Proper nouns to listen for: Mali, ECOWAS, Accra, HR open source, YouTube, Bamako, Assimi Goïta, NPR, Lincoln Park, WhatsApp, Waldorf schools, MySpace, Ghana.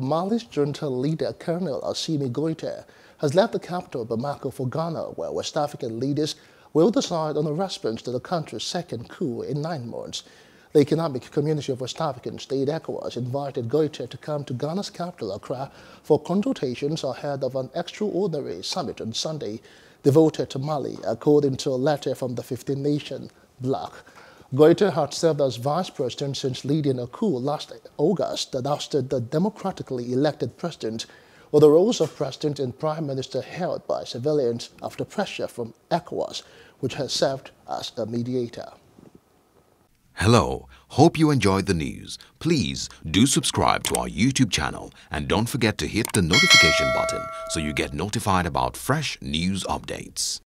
Mali's junta leader, Colonel Assimi Goïta, has left the capital Bamako for Ghana, where West African leaders will decide on a response to the country's second coup in 9 months. The Economic Community of West African State ECOWAS invited Goïta to come to Ghana's capital, Accra, for consultations ahead of an extraordinary summit on Sunday devoted to Mali, according to a letter from the 15-nation bloc. Goïta had served as vice president since leading a coup last August that ousted the democratically elected president, with the roles of president and prime minister held by civilians after pressure from ECOWAS, which has served as a mediator. Hello, hope you enjoyed the news. Please do subscribe to our YouTube channel and don't forget to hit the notification button so you get notified about fresh news updates.